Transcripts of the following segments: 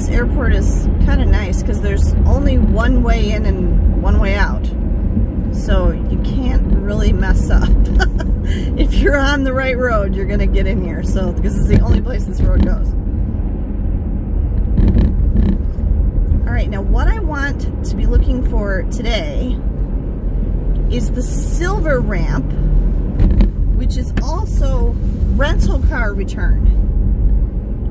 Minneapolis airport is kind of nice because there's only one way in and one way out. So you can't really mess up. If you're on the right road, you're gonna get in here. So, because it's the only place this road goes. All right, now what I want to be looking for today is the Silver Ramp, which is also rental car return.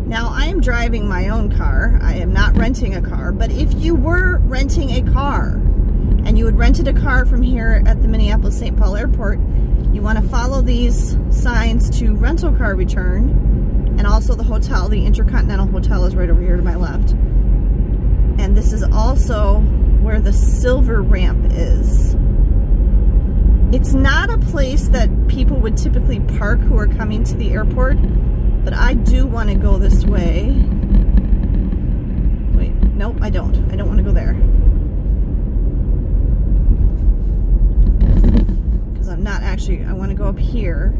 Now, I am driving my own car. I am not renting a car, but if you were renting a car, and you had rented a car from here at the Minneapolis-St. Paul Airport, you want to follow these signs to rental car return, and also the hotel, the Intercontinental Hotel is right over here to my left. And this is also where the Silver Ramp is. It's not a place that people would typically park who are coming to the airport, but I do want to go this way. Wait, nope, I don't. I don't want to go there. I'm not actually, I want to go up here,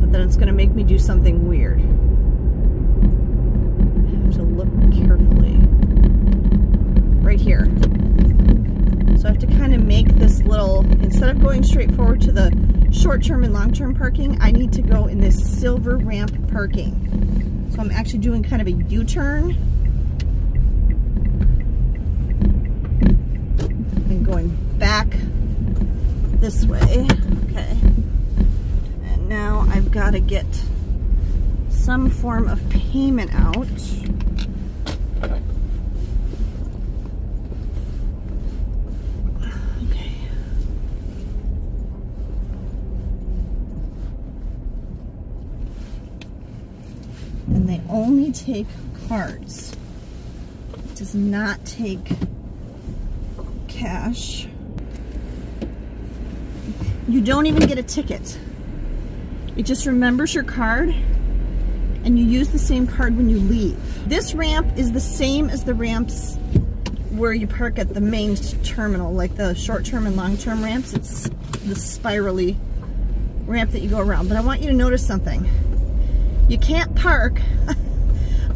but then it's going to make me do something weird. I have to look carefully. Right here. So I have to kind of make this little, instead of going straight forward to the short-term and long-term parking, I need to go in this Silver Ramp parking. So I'm actually doing kind of a U-turn and going back this way. Okay. And now I've got to get some form of payment out. Okay. And they only take cards. It does not take cash. You don't even get a ticket. It just remembers your card, and you use the same card when you leave. This ramp is the same as the ramps where you park at the main terminal, like the short-term and long-term ramps. It's the spirally ramp that you go around. But I want you to notice something. You can't park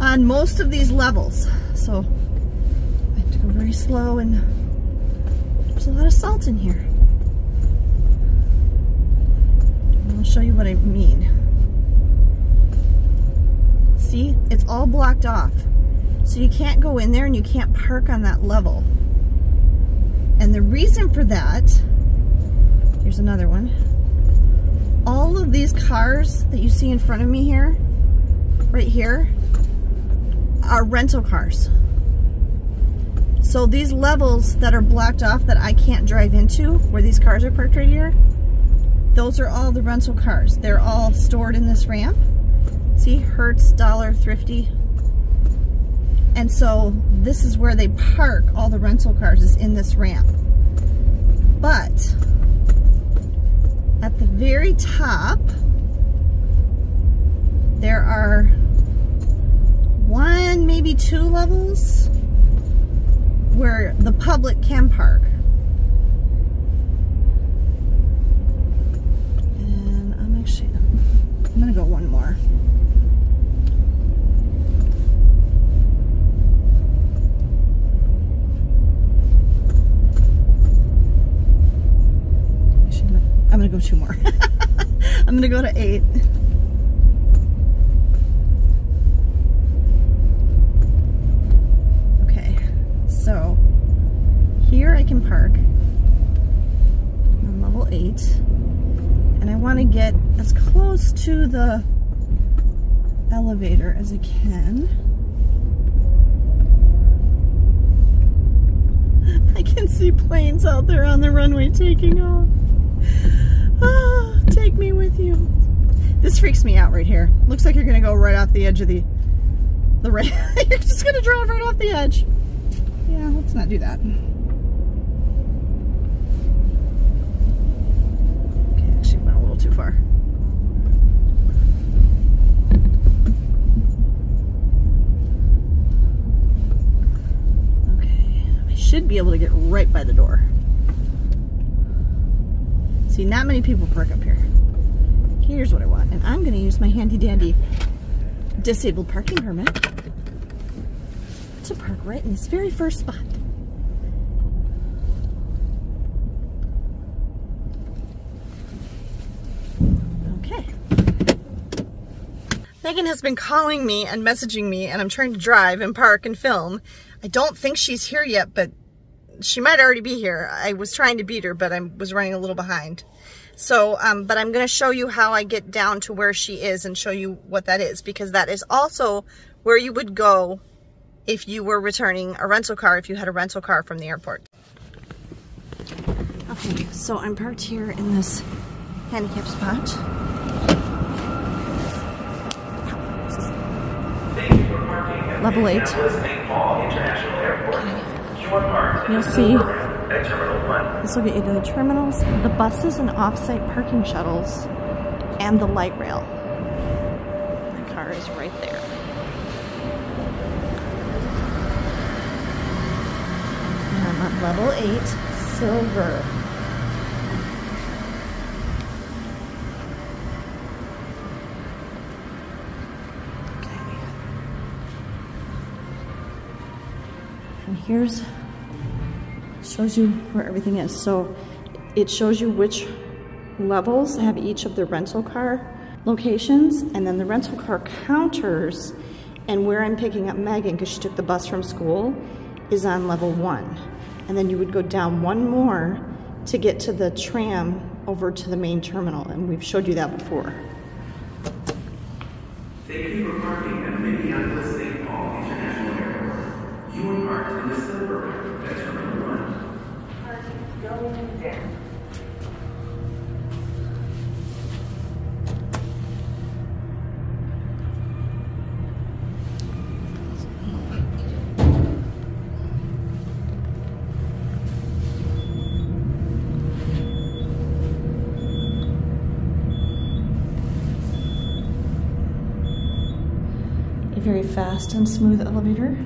on most of these levels. So I have to go very slow, and there's a lot of salt in here. I'll show you what I mean. See, it's all blocked off. So you can't go in there and you can't park on that level. And the reason for that, here's another one. All of these cars that you see in front of me here, right here, are rental cars. So these levels that are blocked off that I can't drive into, where these cars are parked right here, those are all the rental cars. They're all stored in this ramp. See, Hertz, Dollar, Thrifty. And so this is where they park all the rental cars, is in this ramp. But at the very top, there are one, maybe two levels where the public can park. I'm gonna go one more. I'm gonna go two more. I'm gonna go to 8. Okay, so here I can park on level 8. And I want to get as close to the elevator as I can. I can see planes out there on the runway taking off. Ah, take me with you. This freaks me out right here. Looks like you're going to go right off the edge of the ramp. You're just going to drive right off the edge. Yeah, let's not do that. Too far. Okay, I should be able to get right by the door. See, not many people park up here. Here's what I want, and I'm going to use my handy dandy disabled parking permit. right in this very first spot. Okay. Megan has been calling me and messaging me, and I'm trying to drive and park and film. I don't think she's here yet, but she might already be here. I was trying to beat her, but I was running a little behind. So, but I'm going to show you how I get down to where she is and show you what that is, because that is also where you would go if you were returning a rental car, if you had a rental car from the airport. Okay, so I'm parked here in this handicapped spot. Thank you for parking at Minneapolis-St. Paul International Airport. Okay. You are parked. You'll see. This will get you to the terminals, the buses and off-site parking shuttles, and the light rail. My car is right there. And I'm at level 8, silver. Okay. And here's... shows you where everything is. So it shows you which levels have each of the rental car locations, and then the rental car counters, and where I'm picking up Megan, because she took the bus from school, is on level 1. And then you would go down one more to get to the tram over to the main terminal, and we've showed you that before. Thank you for parking at Minneapolis-St. Paul International Airport. You are parked in the silver at terminal 1. A very fast and smooth elevator.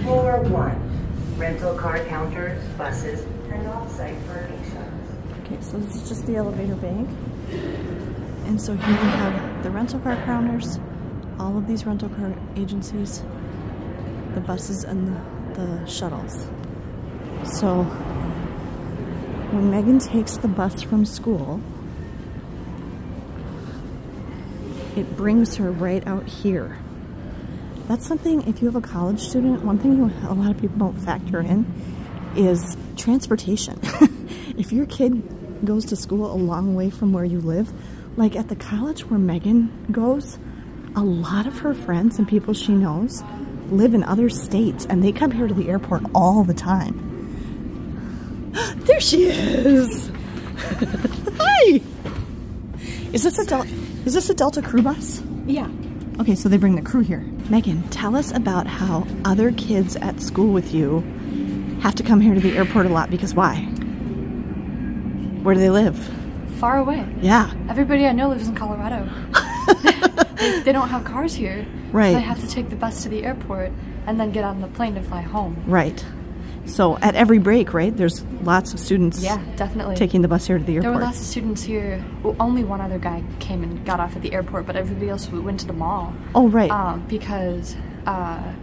Floor 1. Rental car counters, buses, and off-site parking shuttles. Okay, so this is just the elevator bank. And so here we have the rental car counters, all of these rental car agencies, the buses, and the shuttles. So when Megan takes the bus from school, it brings her right out here. That's something, if you have a college student, one thing a lot of people don't factor in is transportation. If your kid goes to school a long way from where you live, like at the college where Megan goes, a lot of her friends and people she knows live in other states, and they come here to the airport all the time. There she is! Hi! Is this a Delta crew bus? Yeah. Okay, so they bring the crew here. Megan, tell us about how other kids at school with you have to come here to the airport a lot, because why? Where do they live? Far away. Yeah. Everybody I know lives in Colorado. They don't have cars here. Right. So they have to take the bus to the airport and then get on the plane to fly home. Right. So at every break, right, there's lots of students, yeah, definitely, taking the bus here to the airport. There were lots of students here. Well, only one other guy came and got off at the airport, but everybody else went to the mall. Oh, right. Because, I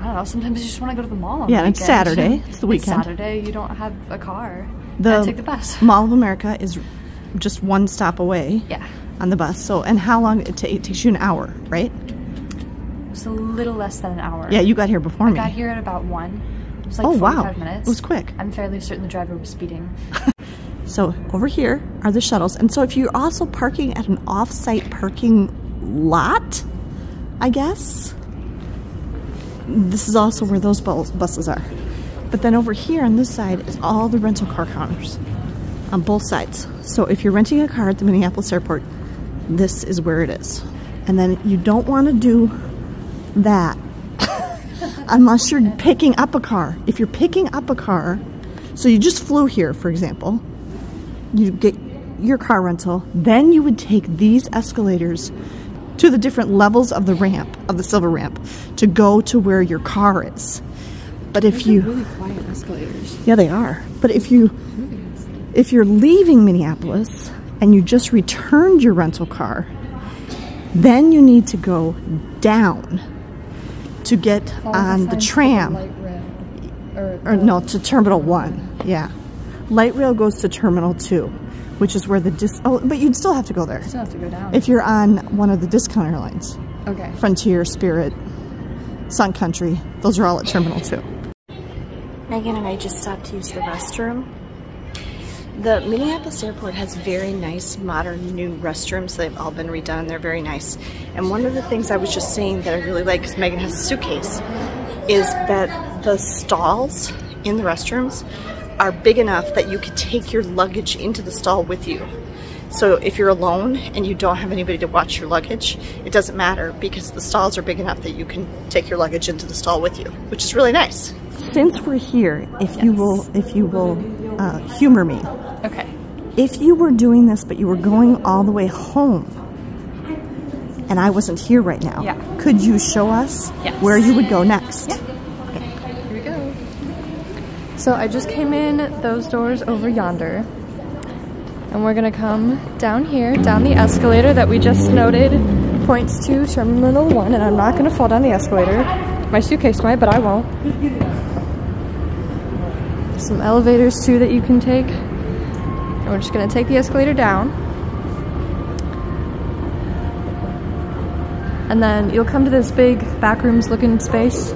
don't know, sometimes you just want to go to the mall on the weekend. It's Saturday. It's the weekend. It's Saturday. You don't have a car. Take the bus. Mall of America is just one stop away, yeah, on the bus. So, and how long? It takes you an hour, right? It's a little less than an hour. Yeah, you got here before me. I got here at about 1. It was like, oh, 45 wow, minutes. It was quick. I'm fairly certain the driver was speeding. So over here are the shuttles. And so if you're also parking at an off-site parking lot, I guess, this is also where those buses are. But then over here on this side is all the rental car counters on both sides. So if you're renting a car at the Minneapolis airport, this is where it is. And then you don't want to do that unless you're picking up a car. If you're picking up a car, so you just flew here, for example, you get your car rental, then you would take these escalators to the different levels of the ramp, of the silver ramp, to go to where your car is. But if you... really quiet escalators. Yeah, they are. But if you're leaving Minneapolis and you just returned your rental car, then you need to go down. to get on the tram. Or no, to Terminal 1. Yeah. Light rail goes to Terminal 2, which is where the but you'd still have to go there. Still have to go down. If you're on one of the discount airlines. Okay. Frontier, Spirit, Sun Country. Those are all at Terminal 2. Megan and I just stopped to use the restroom. The Minneapolis airport has very nice, modern, new restrooms. They've all been redone and they're very nice. And one of the things I was just saying that I really like, because Megan has a suitcase, is that the stalls in the restrooms are big enough that you could take your luggage into the stall with you. So if you're alone and you don't have anybody to watch your luggage, it doesn't matter because the stalls are big enough that you can take your luggage into the stall with you, which is really nice. Since we're here, if you will humor me. Okay. If you were doing this, but you were going all the way home, and I wasn't here right now, yeah, could you show us where you would go next? Yeah. Okay. Here we go. So I just came in those doors over yonder, and we're gonna come down here, down the escalator that we just noted points to Terminal 1, and I'm not gonna fall down the escalator. My suitcase might, but I won't. Some elevators too that you can take. And we're just gonna take the escalator down. And then you'll come to this big backrooms looking space.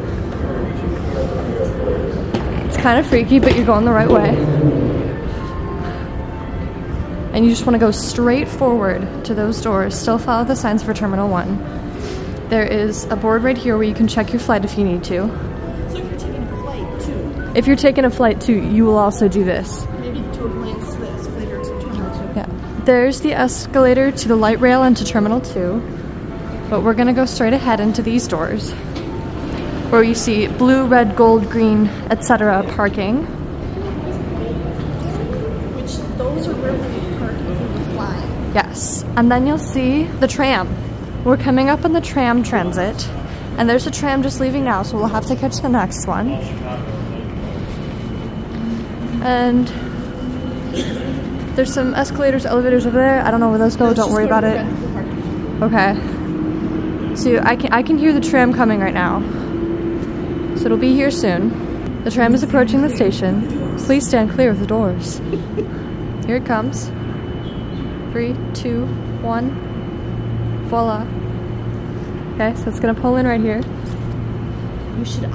It's kind of freaky, but you're going the right way. And you just want to go straight forward to those doors. Still follow the signs for Terminal 1. There is a board right here where you can check your flight if you need to. So if you're taking a flight too. If you're taking a flight too, you will also do this. Maybe do a glance to the escalator to Terminal 2. Yeah. There's the escalator to the light rail and to Terminal 2. But we're going to go straight ahead into these doors where you see blue, red, gold, green, etc. parking. Which those are where we Yes, and then you'll see the tram. We're coming up on the tram transit, and there's a tram just leaving now, so we'll have to catch the next one. And there's some escalators, elevators over there. I don't know where those go, don't worry about it. Okay. So I can hear the tram coming right now. So it'll be here soon. The tram is approaching the station. Please stand clear of the doors. Here it comes. 3, 2, 1, voila. Okay, so it's gonna pull in right here. You should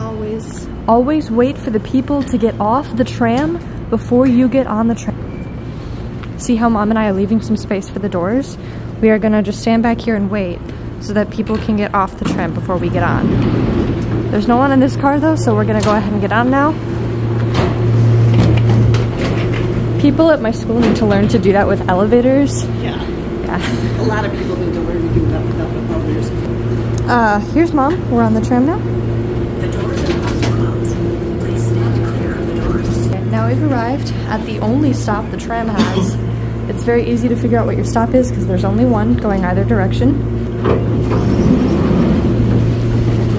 always wait for the people to get off the tram before you get on the tram. See how Mom and I are leaving some space for the doors? We are gonna just stand back here and wait so that people can get off the tram before we get on. There's no one in this car though, so we're gonna go ahead and get on now. People at my school need to learn to do that with elevators. Yeah. Yeah. A lot of people need to learn to do that with elevators. Here's Mom. We're on the tram now. The doors are closed. Please stand clear of the doors. Now we've arrived at the only stop the tram has. It's very easy to figure out what your stop is because there's only one going either direction.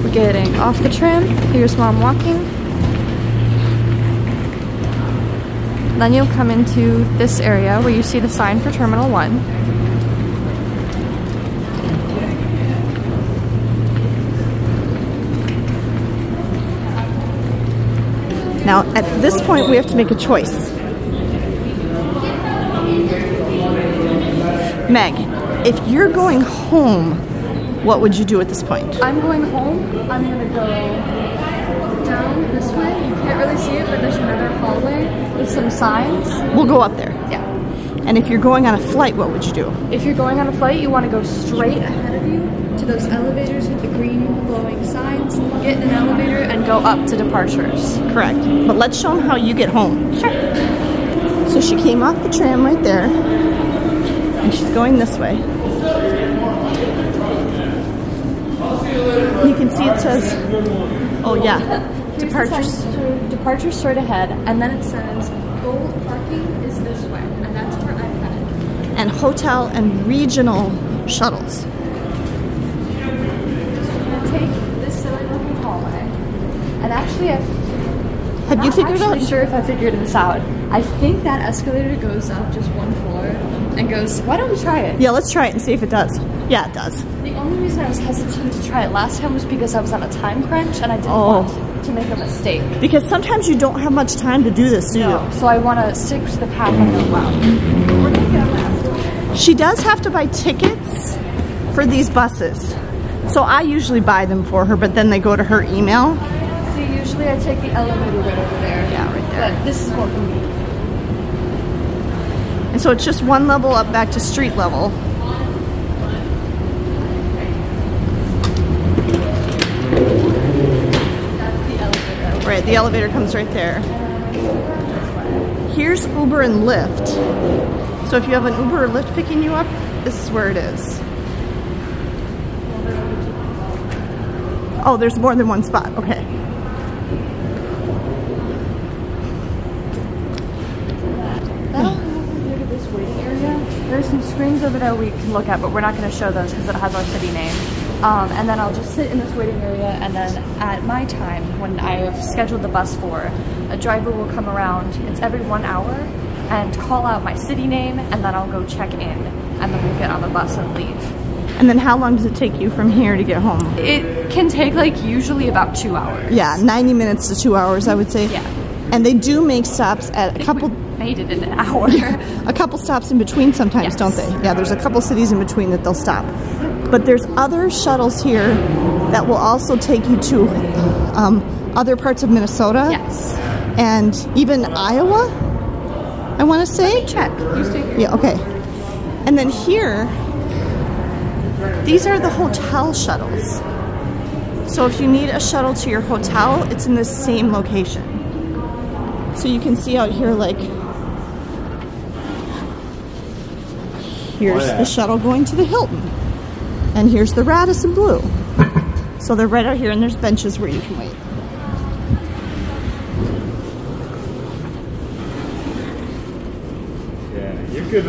We're getting off the tram. Here's Mom walking. Then you'll come into this area where you see the sign for Terminal 1. Now, at this point, we have to make a choice. Meg, if you're going home, what would you do at this point? I'm going home. I'm going to go down this way. You can't really see it, but there's another hallway. Some signs. We'll go up there. Yeah. And if you're going on a flight, what would you do? If you're going on a flight, you want to go straight ahead of you to those elevators with the green glowing signs, get in an elevator, and go up to departures. Correct. But let's show them how you get home. Sure. So she came off the tram right there, and she's going this way. You can see it says, oh yeah. Departure straight ahead, and then it says gold parking is this way, and that's where I'm headed. And hotel and regional shuttles. So I'm gonna take this silly looking hallway, and actually, I'm not sure if I figured this out. I think that escalator goes up just one floor and goes. Why don't we try it? Yeah, let's try it and see if it does. Yeah, it does. The only reason I was hesitant to try it last time was because I was on a time crunch and I didn't want to make a mistake. Because sometimes you don't have much time to do this, do you? So I want to stick to the path I know well. She does have to buy tickets for these buses. So I usually buy them for her, but then they go to her email. So usually I take the elevator right over there. Yeah, right there. But this is what we need. And so it's just one level up back to street level. Right, the elevator comes right there. Here's Uber and Lyft. So if you have an Uber or Lyft picking you up, this is where it is. Oh, there's more than one spot, okay. That'll happen here to this waiting area. There's some screens over there we can look at, but we're not gonna show those because it has our city name. And then I'll just sit in this waiting area, and then at my time, when I have scheduled the bus for, a driver will come around, it's every 1 hour, and call out my city name, and then I'll go check in, and then we'll get on the bus and leave. And then how long does it take you from here to get home? It can take, like, usually about 2 hours. Yeah, 90 minutes to 2 hours, I would say. Yeah. And they do make stops at a couple... made it in an hour. A couple stops in between sometimes, yes. Don't they? Yeah, there's a couple cities in between that they'll stop. But there's other shuttles here that will also take you to other parts of Minnesota. Yes. And even Iowa, I want to say. Let me check. You stay here. Yeah, okay. And then here, these are the hotel shuttles. So if you need a shuttle to your hotel, it's in the same location. So you can see out here, like, here's the shuttle going to the Hilton. And here's the Radisson Blue. So they're right out here, and there's benches where you can wait. Yeah, you could,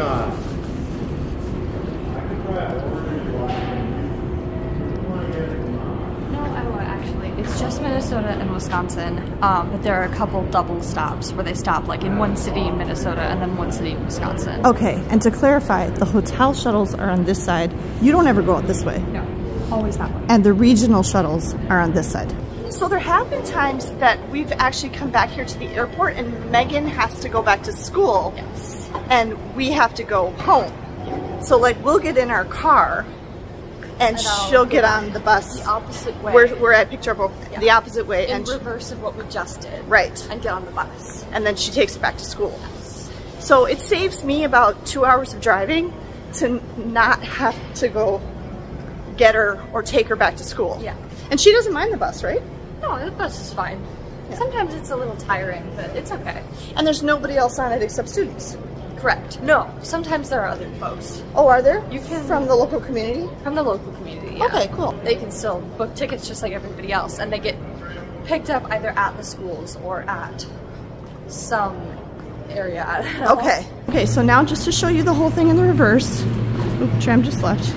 No, I won't, actually. It's just Minnesota and Wisconsin, but there are a couple double stops where they stop, like, in one city in Minnesota and then one city in Wisconsin. Okay, and to clarify, the hotel shuttles are on this side. You don't ever go out this way. No, always that way. And the regional shuttles are on this side. So there have been times that we've actually come back here to the airport and Megan has to go back to school. Yes. And we have to go home. So, like, we'll get in our car and she'll get on the bus. The opposite way. We're at Picture Book, yeah. The opposite way. In reverse of what we just did. Right. And get on the bus. And then she takes it back to school. Yes. So it saves me about 2 hours of driving to not have to go get her or take her back to school. Yeah. And she doesn't mind the bus, right? No, the bus is fine. Yeah. Sometimes it's a little tiring, but it's okay. And there's nobody else on it except students. Correct. No, sometimes there are other folks. Oh, are there? You can from the local community? From the local community, yeah. Okay, cool. They can still book tickets just like everybody else, and they get picked up either at the schools or at some area. I don't know. Okay. Okay, so now just to show you the whole thing in the reverse. Oop, tram just left.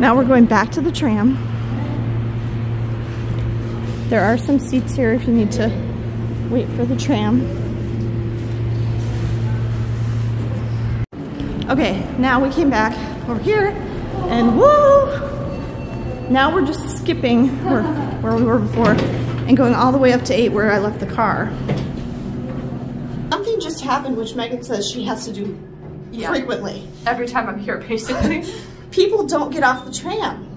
Now we're going back to the tram. There are some seats here if you need to wait for the tram. Okay, now we came back over here, and woo! Now we're just skipping where we were before and going all the way up to 8 where I left the car. Something just happened, which Megan says she has to do frequently. Every time I'm here, basically. People don't get off the tram.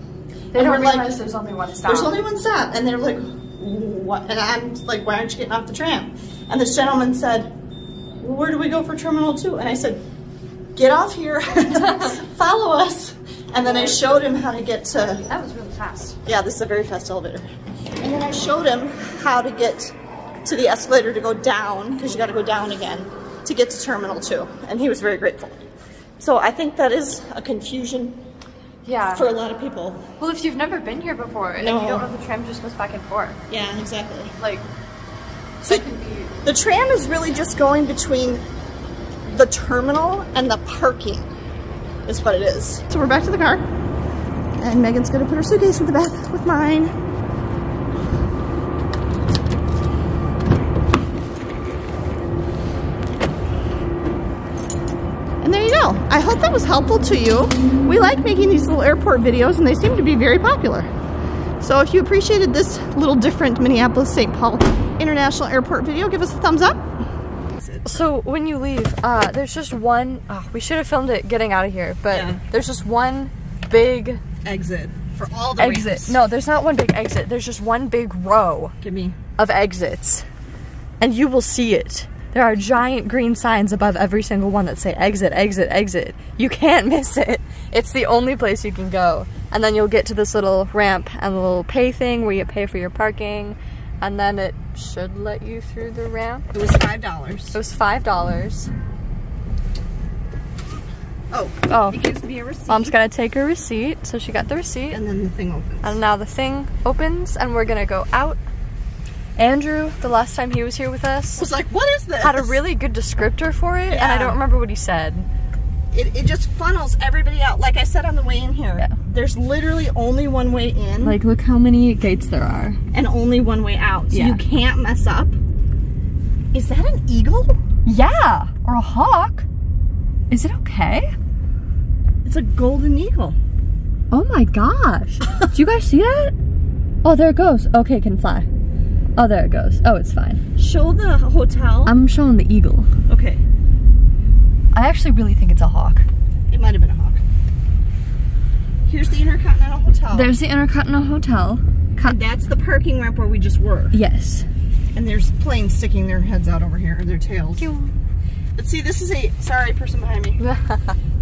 They don't realize, like, there's only one stop. There's only one stop, and they're like, what? And I'm like, why aren't you getting off the tram? And this gentleman said, well, where do we go for Terminal 2? And I said, get off here, follow us. And then I showed him how to get to... That was really fast. Yeah, this is a very fast elevator. And then I showed him how to get to the escalator to go down, because you gotta go down again, to get to Terminal 2. And he was very grateful. So I think that is a confusion for a lot of people. Well, if you've never been here before, and if you don't know the tram just goes back and forth. Yeah, exactly. Like, so it can be... The tram is really just going between the terminal and the parking is what it is. So we're back to the car, and Megan's gonna put her suitcase in the back with mine. And there you go. Well, I hope that was helpful to you. We like making these little airport videos and they seem to be very popular. So if you appreciated this little different Minneapolis-St. Paul International Airport video, give us a thumbs up. So when you leave, there's just one, we should have filmed it getting out of here, but yeah. There's just one big exit for all the exit. Ramps. No, there's not one big exit. There's just one big row of exits, and you will see it. There are giant green signs above every single one that say exit, exit, exit. You can't miss it. It's the only place you can go. And then you'll get to this little ramp and the little pay thing where you pay for your parking. And then it should let you through the ramp. It was $5. It was $5. Oh, it gives me a receipt. Mom's gonna take her receipt. So she got the receipt. And then the thing opens. And now the thing opens and we're gonna go out. Andrew, the last time he was here with us, was like, what is this? Had a really good descriptor for it, yeah. And I don't remember what he said. It just funnels everybody out. Like I said on the way in here, yeah. There's literally only one way in. Like, look how many gates there are. And only one way out, so yeah. You can't mess up. Is that an eagle? Yeah, or a hawk. Is it okay? It's a golden eagle. Oh my gosh. Do you guys see that? Oh, there it goes. Okay, it can fly. Oh, there it goes. Oh, it's fine. Show the hotel. I'm showing the eagle. Okay. I actually really think it's a hawk. It might have been a hawk. Here's the Intercontinental Hotel. There's the Intercontinental Hotel. And that's the parking ramp where we just were. Yes. And there's planes sticking their heads out over here, or their tails. But see, this is a, sorry, person behind me.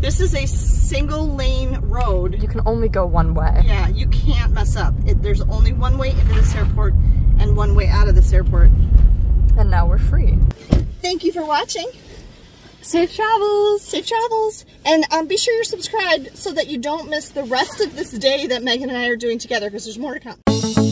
This is a single lane road. You can only go one way. Yeah, you can't mess up. There's only one way into this airport. And one way out of this airport. And now we're free. Thank you for watching. Safe travels. Safe travels. And be sure you're subscribed so that you don't miss the rest of this day that Megan and I are doing together, because there's more to come.